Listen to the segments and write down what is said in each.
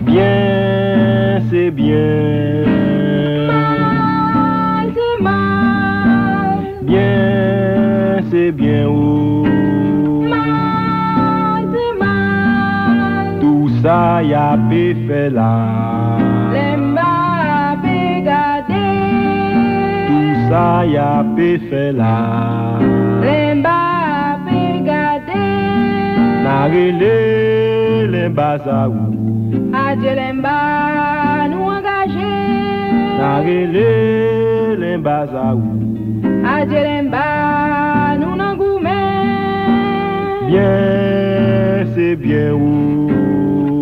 Bien, c'est bien. Mal, c'est mal. Bien, c'est bien. Oh. Mal, c'est mal. Tout ça y a fait là. Les mal a gardé. Tout ça y a fait là. Les mal a gardé. Narrez-les, les basaou. Adieu l'emba, nous engager. Narrez-le l'emba zaou. Adieu l'emba, nous n'engoumer. Bien, c'est bien ou.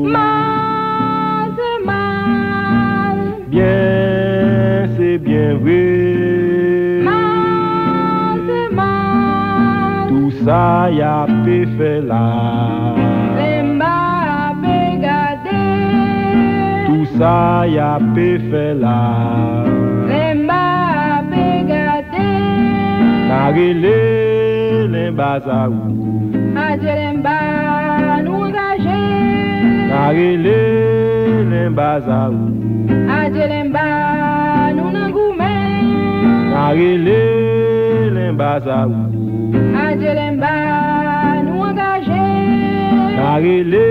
Mal, c'est mal. Bien, c'est bien vrai. Mal, c'est mal. Tout ça y a pu faire là. Ça y a pu faire là. L'emba a pu gâter. Narrez-le l'emba zaou. Adieu l'emba nous engager. Narrez-le l'emba zaou. Adieu l'emba nous n'engoumer. Narrez-le l'emba zaou. Adieu l'emba nous engager. Narrez-le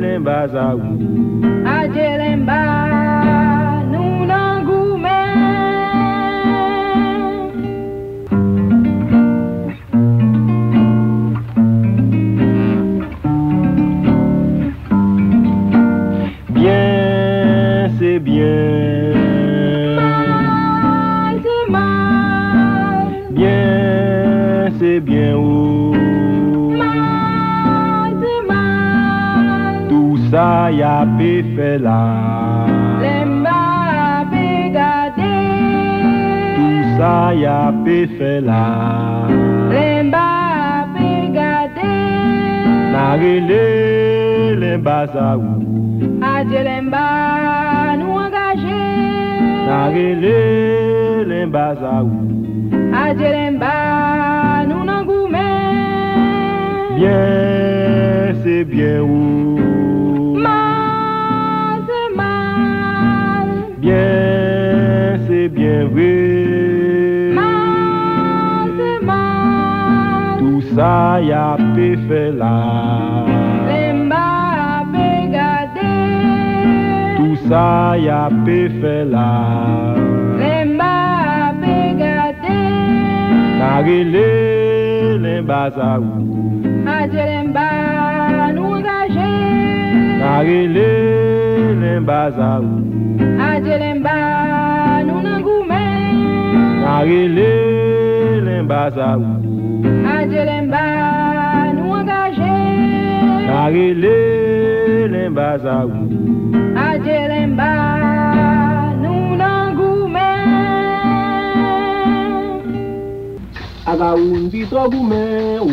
l'emba zaou. Adieu l'emba, nous n'engoumer. Bien, c'est bien. Mal, c'est mal. Bien, c'est bien. Oh. Ça y a pu faire là. L'emba a pu garder. Tout ça y a pu faire là. L'emba a pu garder. Narrez-le l'emba zaou. Adieu l'emba nous engager. Narrez-le l'emba zaou. Adieu l'emba nous n'engoumer. Bien, c'est bien ou. Bien, c'est bien vrai. Mal, c'est mal. Tout ça y a pu faire là. L'emba a pu garder. Tout ça y a pu faire là. L'emba a pu garder. Narrez-le l'emba zaou. Adieu l'emba nous engager. Narrez-le l'emba zaou. Adieu l'emba, nous n'engoumer. Narrez-le l'emba zaou. Adieu l'emba, nous engager. Narrez-le l'emba zaou. Adieu l'emba, nous n'engoumer. Agaoun bito goumen ou.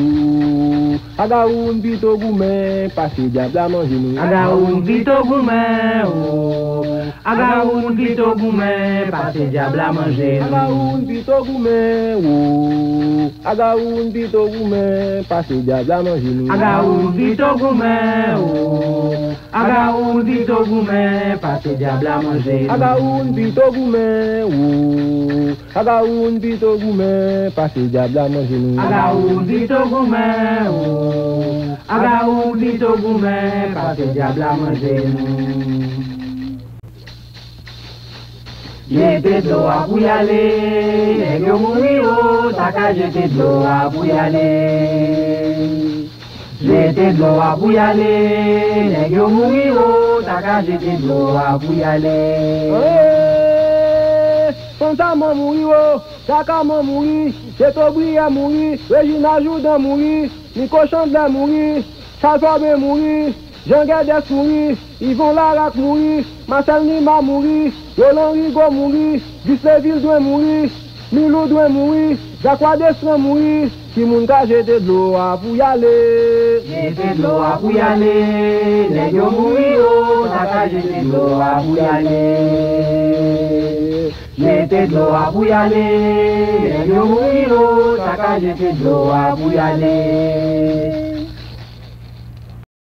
Agaoun bito goumen, passez diable à manger nous. Agaoun bito goumen ou. Agaoun bito goumen, passez diable à manger nous. Agaoun bito goumen ou. Agaoun bito goumen, passez diable à manger nous. Agaoun bito goumen ou. Agaoun bito goumen, passez diable à manger nous. Agaoun bito goumen ou. Agaoun bito goumen, passez diable à manger nous. Agaoun bito goumen ou. Agaoun bito goumen, passez diable à manger nous. Jete doa bouyale, negyo mounio, saka jete doa bouyale. Jete doa bouyale, negyo mounio, saka jete doa bouyale. Santa mou mounio, saka mou mouni, Jeto bouya mouni, Regina Joudan mouni, Nico Chandler mouni, Chazobe mouni, Jean-Guedes mouni, Yvon Larac mouni, Marcel Nima mouni, Roland Rigo mouri, Gustave Vildouin mouri, Milou doit mourir, Jacques Desson mourir, si mon gars j'étais de l'eau à vous y aller. J'étais de l'eau à vous y aller, les gens mouriront, Jacques j'étais de l'eau à vous y aller. J'étais de l'eau à vous y aller, les gens mouriront, Jacques j'étais de l'eau à vous y aller.